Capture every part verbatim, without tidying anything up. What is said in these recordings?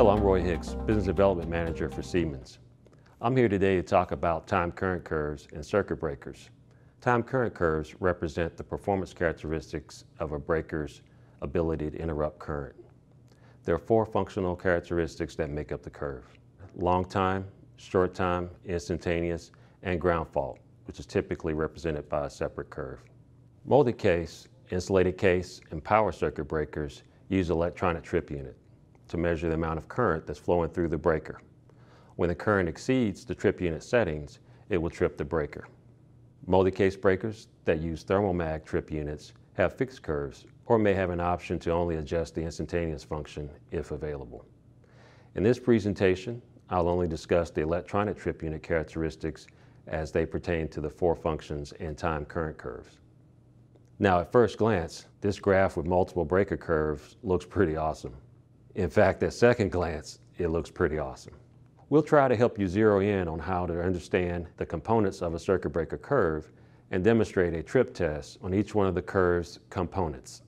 Hello, I'm Roy Hicks, Business Development Manager for Siemens. I'm here today to talk about time current curves and circuit breakers. Time current curves represent the performance characteristics of a breaker's ability to interrupt current. There are four functional characteristics that make up the curve: long time, short time, instantaneous, and ground fault, which is typically represented by a separate curve. Molded case, insulated case, and power circuit breakers use electronic trip unit to measure the amount of current that's flowing through the breaker. When the current exceeds the trip unit settings, it will trip the breaker. Molded case breakers that use thermal mag trip units have fixed curves or may have an option to only adjust the instantaneous function if available. In this presentation, I'll only discuss the electronic trip unit characteristics as they pertain to the four functions and time current curves. Now, at first glance, this graph with multiple breaker curves looks pretty awesome. In fact, at second glance, it looks pretty awesome. We'll try to help you zero in on how to understand the components of a circuit breaker curve and demonstrate a trip test on each one of the curve's components.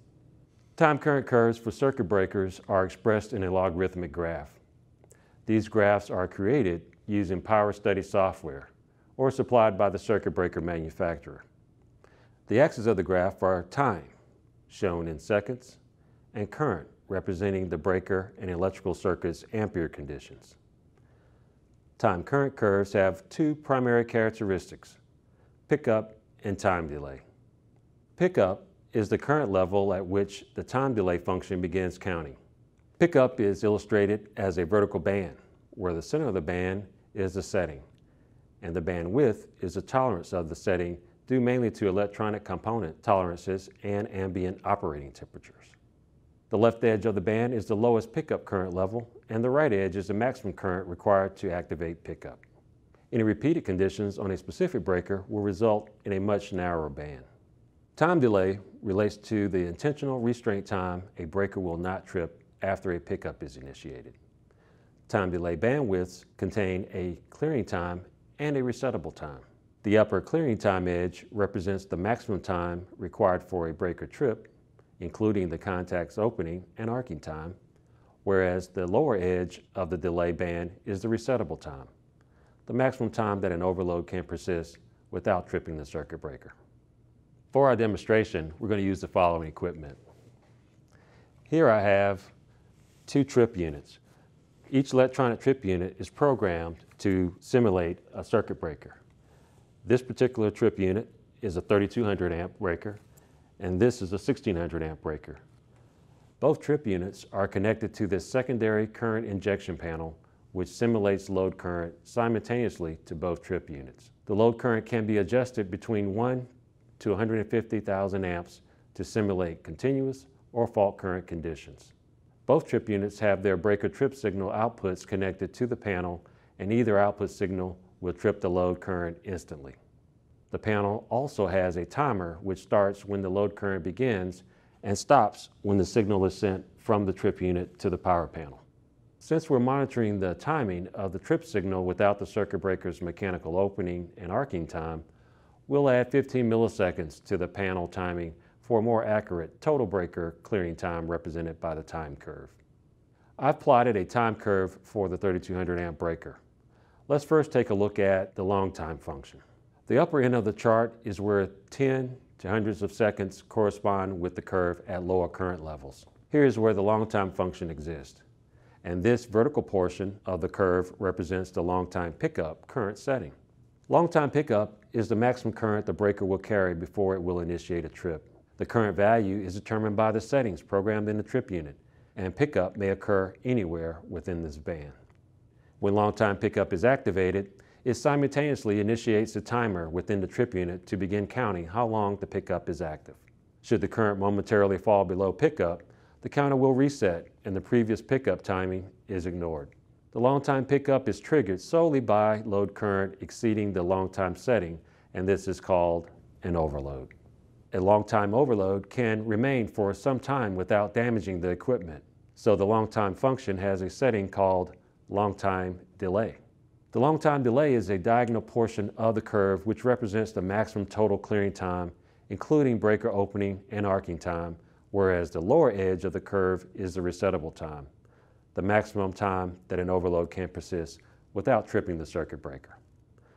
Time current curves for circuit breakers are expressed in a logarithmic graph. These graphs are created using Power Study software or supplied by the circuit breaker manufacturer. The axes of the graph are time, shown in seconds, and current, representing the breaker and electrical circuit's ampere conditions. Time current curves have two primary characteristics: pickup and time delay. Pickup is the current level at which the time delay function begins counting. Pickup is illustrated as a vertical band, where the center of the band is the setting, and the band width is the tolerance of the setting, due mainly to electronic component tolerances and ambient operating temperatures. The left edge of the band is the lowest pickup current level, and the right edge is the maximum current required to activate pickup. Any repeated conditions on a specific breaker will result in a much narrower band. Time delay relates to the intentional restraint time a breaker will not trip after a pickup is initiated. Time delay bandwidths contain a clearing time and a resettable time. The upper clearing time edge represents the maximum time required for a breaker trip, including the contact's opening and arcing time, whereas the lower edge of the delay band is the resettable time, the maximum time that an overload can persist without tripping the circuit breaker. For our demonstration, we're going to use the following equipment. Here I have two trip units. Each electronic trip unit is programmed to simulate a circuit breaker. This particular trip unit is a thirty-two hundred amp breaker, and this is a sixteen hundred amp breaker. Both trip units are connected to this secondary current injection panel, which simulates load current simultaneously to both trip units. The load current can be adjusted between one to one hundred fifty thousand amps to simulate continuous or fault current conditions. Both trip units have their breaker trip signal outputs connected to the panel, and either output signal will trip the load current instantly. The panel also has a timer which starts when the load current begins and stops when the signal is sent from the trip unit to the power panel. Since we're monitoring the timing of the trip signal without the circuit breaker's mechanical opening and arcing time, we'll add fifteen milliseconds to the panel timing for a more accurate total breaker clearing time represented by the time curve. I've plotted a time curve for the thirty-two hundred amp breaker. Let's first take a look at the long time function. The upper end of the chart is where ten to hundreds of seconds correspond with the curve at lower current levels. Here is where the long time function exists, and this vertical portion of the curve represents the long time pickup current setting. Long time pickup is the maximum current the breaker will carry before it will initiate a trip. The current value is determined by the settings programmed in the trip unit, and pickup may occur anywhere within this band. When long time pickup is activated, it simultaneously initiates a timer within the trip unit to begin counting how long the pickup is active. Should the current momentarily fall below pickup, the counter will reset and the previous pickup timing is ignored. The long time pickup is triggered solely by load current exceeding the long time setting, and this is called an overload. A long time overload can remain for some time without damaging the equipment, so the long time function has a setting called long time delay. The long time delay is a diagonal portion of the curve which represents the maximum total clearing time, including breaker opening and arcing time, whereas the lower edge of the curve is the resettable time, the maximum time that an overload can persist without tripping the circuit breaker.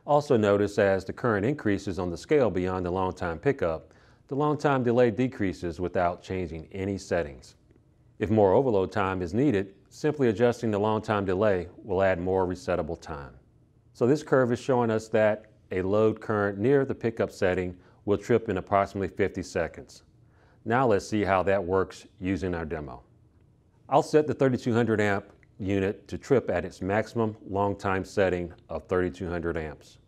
Also notice as the current increases on the scale beyond the long time pickup, the long time delay decreases without changing any settings. If more overload time is needed, simply adjusting the long time delay will add more resettable time. So this curve is showing us that a load current near the pickup setting will trip in approximately fifty seconds. Now let's see how that works using our demo. I'll set the thirty-two hundred amp unit to trip at its maximum long time setting of thirty-two hundred amps.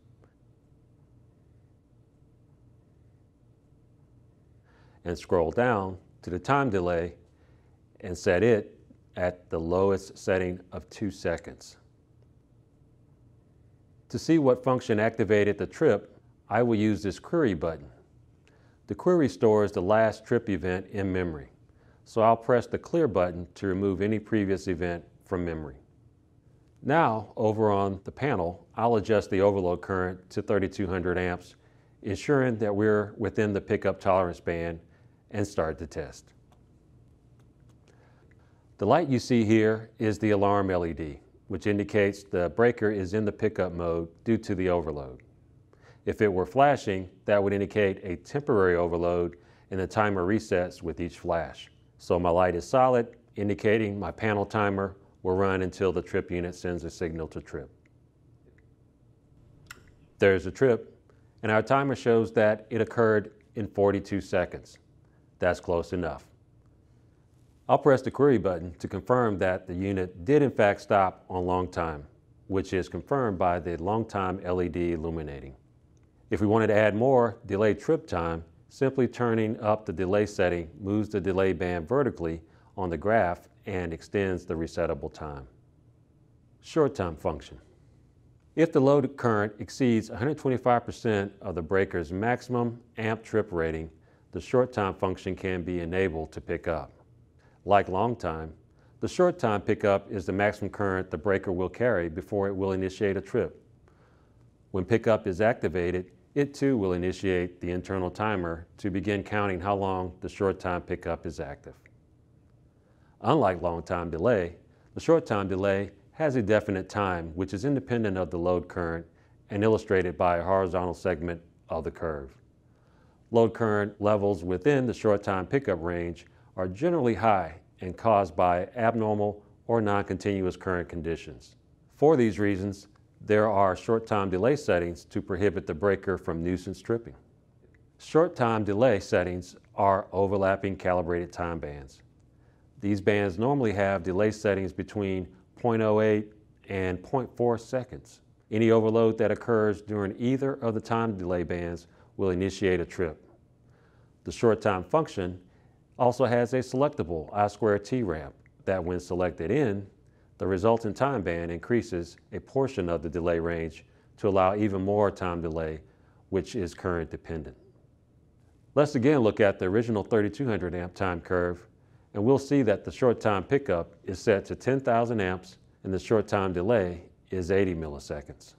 And scroll down to the time delay and set it at the lowest setting of two seconds. To see what function activated the trip, I will use this query button. The query stores the last trip event in memory, so I'll press the clear button to remove any previous event from memory. Now, over on the panel, I'll adjust the overload current to thirty-two hundred amps, ensuring that we're within the pickup tolerance band, and start the test. The light you see here is the alarm L E D, which indicates the breaker is in the pickup mode due to the overload. If it were flashing, that would indicate a temporary overload and the timer resets with each flash. So my light is solid, indicating my panel timer will run until the trip unit sends a signal to trip. There's a trip, and our timer shows that it occurred in forty-two seconds. That's close enough. I'll press the query button to confirm that the unit did in fact stop on long time, which is confirmed by the long time L E D illuminating. If we wanted to add more delay trip time, simply turning up the delay setting moves the delay band vertically on the graph and extends the resettable time. Short time function. If the load current exceeds one hundred twenty-five percent of the breaker's maximum amp trip rating, the short time function can be enabled to pick up. Like long time, the short time pickup is the maximum current the breaker will carry before it will initiate a trip. When pickup is activated, it too will initiate the internal timer to begin counting how long the short time pickup is active. Unlike long time delay, the short time delay has a definite time which is independent of the load current and illustrated by a horizontal segment of the curve. Load current levels within the short time pickup range are generally high and caused by abnormal or non-continuous current conditions. For these reasons, there are short time delay settings to prohibit the breaker from nuisance tripping. Short time delay settings are overlapping calibrated time bands. These bands normally have delay settings between zero point zero eight and zero point four seconds. Any overload that occurs during either of the time delay bands will initiate a trip. The short time function also has a selectable I squared T ramp that when selected in, the resultant time band increases a portion of the delay range to allow even more time delay, which is current dependent. Let's again look at the original thirty-two hundred amp time curve, and we'll see that the short time pickup is set to ten thousand amps and the short time delay is eighty milliseconds.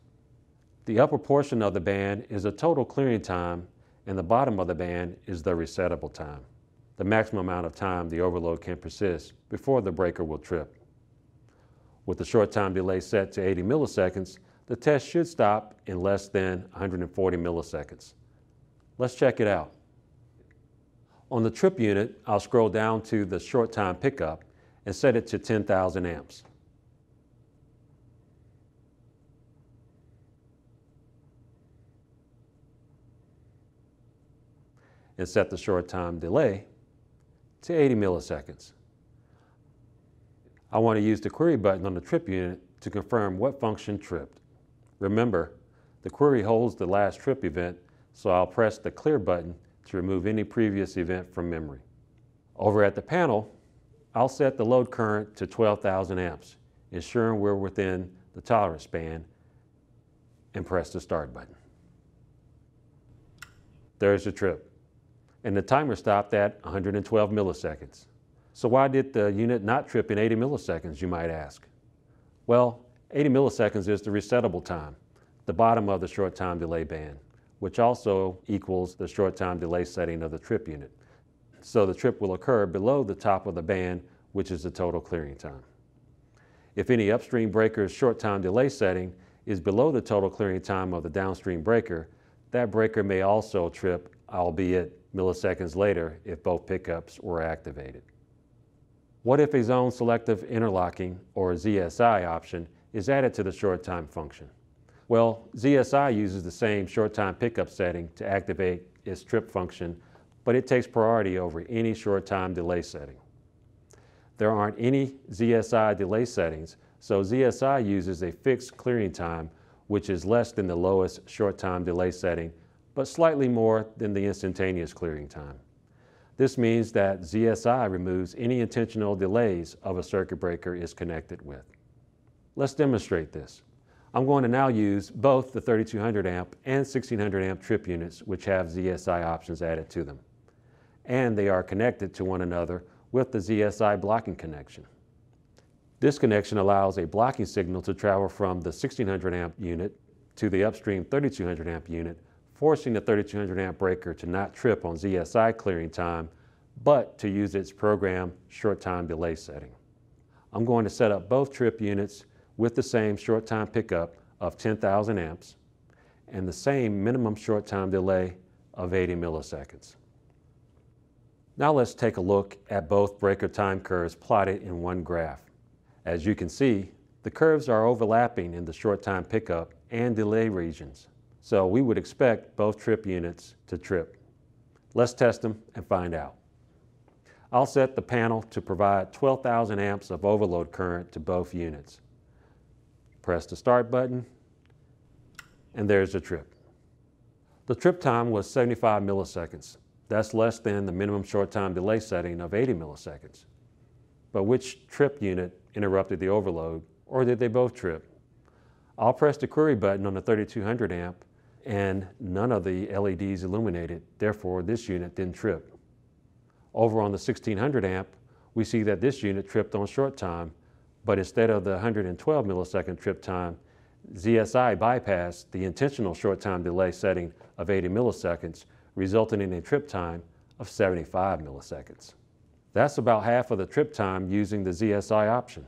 The upper portion of the band is the total clearing time and the bottom of the band is the resettable time, the maximum amount of time the overload can persist before the breaker will trip. With the short time delay set to eighty milliseconds, the test should stop in less than one hundred forty milliseconds. Let's check it out. On the trip unit, I'll scroll down to the short time pickup and set it to ten thousand amps. And set the short time delay to eighty milliseconds. I want to use the query button on the trip unit to confirm what function tripped. Remember, the query holds the last trip event, so I'll press the clear button to remove any previous event from memory. Over at the panel, I'll set the load current to twelve thousand amps, ensuring we're within the tolerance band, and press the start button. There's the trip, and the timer stopped at one hundred twelve milliseconds. So why did the unit not trip in eighty milliseconds, you might ask? Well, eighty milliseconds is the resettable time, the bottom of the short time delay band, which also equals the short time delay setting of the trip unit. So the trip will occur below the top of the band, which is the total clearing time. If any upstream breaker's short time delay setting is below the total clearing time of the downstream breaker, that breaker may also trip, albeit milliseconds later, if both pickups were activated. What if a Zone Selective Interlocking, or Z S I, option is added to the short time function? Well, Z S I uses the same short time pickup setting to activate its trip function, but it takes priority over any short time delay setting. There aren't any Z S I delay settings, so Z S I uses a fixed clearing time, which is less than the lowest short time delay setting, but slightly more than the instantaneous clearing time. This means that Z S I removes any intentional delays of a circuit breaker is connected with. Let's demonstrate this. I'm going to now use both the thirty-two hundred amp and sixteen hundred amp trip units, which have Z S I options added to them. And they are connected to one another with the Z S I blocking connection. This connection allows a blocking signal to travel from the sixteen hundred amp unit to the upstream thirty-two hundred amp unit, forcing the thirty-two hundred amp breaker to not trip on Z S I clearing time, but to use its program short time delay setting. I'm going to set up both trip units with the same short time pickup of ten thousand amps and the same minimum short time delay of eighty milliseconds. Now let's take a look at both breaker time curves plotted in one graph. As you can see, the curves are overlapping in the short time pickup and delay regions, so we would expect both trip units to trip. Let's test them and find out. I'll set the panel to provide twelve thousand amps of overload current to both units. Press the start button, and there's the trip. The trip time was seventy-five milliseconds. That's less than the minimum short time delay setting of eighty milliseconds. But which trip unit interrupted the overload, or did they both trip? I'll press the query button on the thirty-two hundred amp, and none of the L E Ds illuminated, therefore this unit didn't trip. Over on the sixteen hundred amp, we see that this unit tripped on short time, but instead of the one hundred twelve millisecond trip time, Z S I bypassed the intentional short time delay setting of eighty milliseconds, resulting in a trip time of seventy-five milliseconds. That's about half of the trip time using the Z S I option.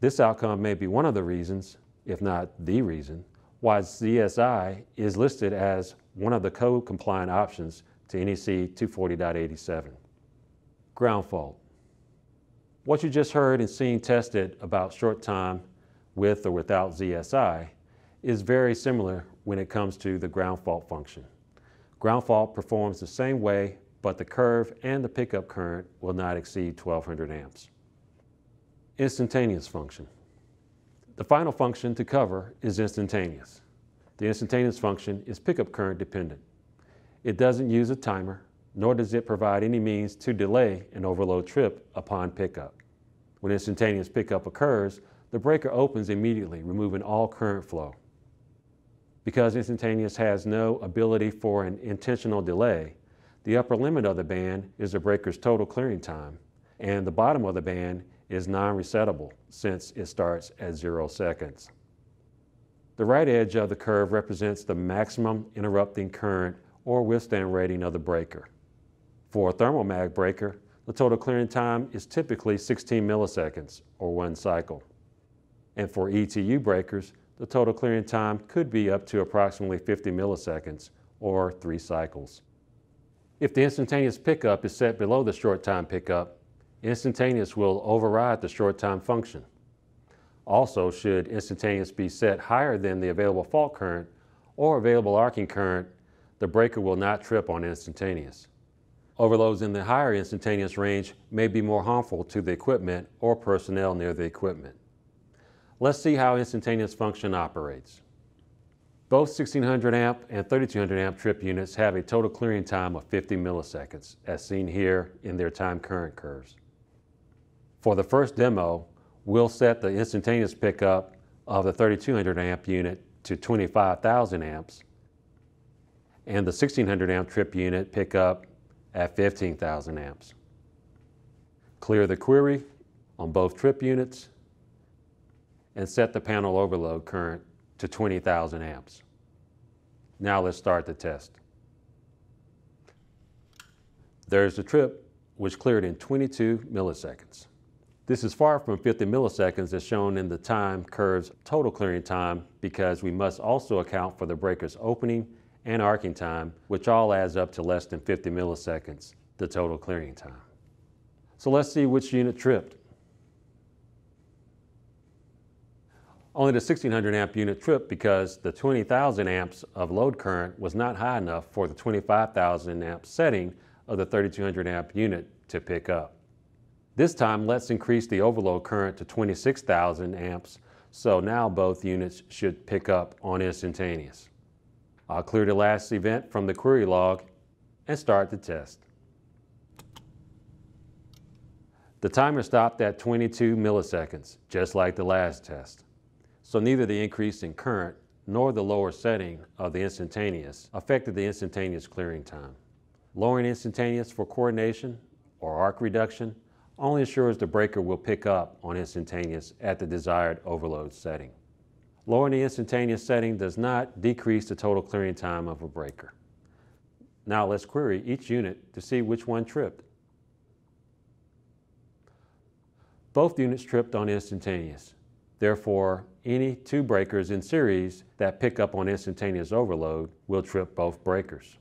This outcome may be one of the reasons, if not the reason, why Z S I is listed as one of the code-compliant options to N E C two forty point eight seven. Ground fault. What you just heard and seen tested about short time with or without Z S I is very similar when it comes to the ground fault function. Ground fault performs the same way, but the curve and the pickup current will not exceed twelve hundred amps. Instantaneous function. The final function to cover is instantaneous. The instantaneous function is pickup current dependent. It doesn't use a timer, nor does it provide any means to delay an overload trip upon pickup. When instantaneous pickup occurs, the breaker opens immediately, removing all current flow. Because instantaneous has no ability for an intentional delay, the upper limit of the band is the breaker's total clearing time, and the bottom of the band is non-resettable since it starts at zero seconds. The right edge of the curve represents the maximum interrupting current or withstand rating of the breaker. For a thermal mag breaker, the total clearing time is typically sixteen milliseconds, or one cycle. And for E T U breakers, the total clearing time could be up to approximately fifty milliseconds, or three cycles. If the instantaneous pickup is set below the short time pickup, instantaneous will override the short time function. Also, should instantaneous be set higher than the available fault current or available arcing current, the breaker will not trip on instantaneous. Overloads in the higher instantaneous range may be more harmful to the equipment or personnel near the equipment. Let's see how instantaneous function operates. Both sixteen hundred amp and thirty-two hundred amp trip units have a total clearing time of fifty milliseconds, as seen here in their time current curves. For the first demo, we'll set the instantaneous pickup of the thirty-two hundred amp unit to twenty-five thousand amps, and the sixteen hundred amp trip unit pickup at fifteen thousand amps. Clear the query on both trip units and set the panel overload current to twenty thousand amps. Now let's start the test. There's the trip, which cleared in twenty-two milliseconds. This is far from fifty milliseconds as shown in the time curve's total clearing time, because we must also account for the breaker's opening and arcing time, which all adds up to less than fifty milliseconds, the total clearing time. So let's see which unit tripped. Only the sixteen hundred amp unit tripped because the twenty thousand amps of load current was not high enough for the twenty-five thousand amp setting of the thirty-two hundred amp unit to pick up. This time, let's increase the overload current to twenty-six thousand amps, so now both units should pick up on instantaneous. I'll clear the last event from the query log and start the test. The timer stopped at twenty-two milliseconds, just like the last test. So neither the increase in current nor the lower setting of the instantaneous affected the instantaneous clearing time. Lowering instantaneous for coordination or arc reduction only ensures the breaker will pick up on instantaneous at the desired overload setting. Lowering the instantaneous setting does not decrease the total clearing time of a breaker. Now let's query each unit to see which one tripped. Both units tripped on instantaneous. Therefore, any two breakers in series that pick up on instantaneous overload will trip both breakers.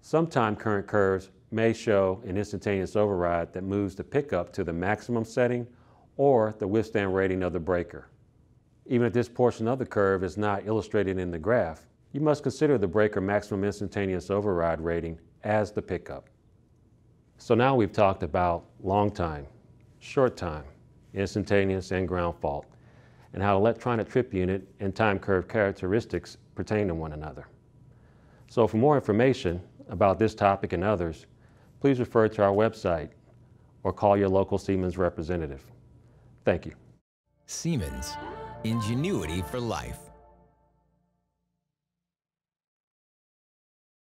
Some time current curves may show an instantaneous override that moves the pickup to the maximum setting or the withstand rating of the breaker. Even if this portion of the curve is not illustrated in the graph, you must consider the breaker maximum instantaneous override rating as the pickup. So now we've talked about long time, short time, instantaneous, and ground fault, and how electronic trip unit and time curve characteristics pertain to one another. So for more information about this topic and others, please refer to our website or call your local Siemens representative. Thank you. Siemens, ingenuity for life.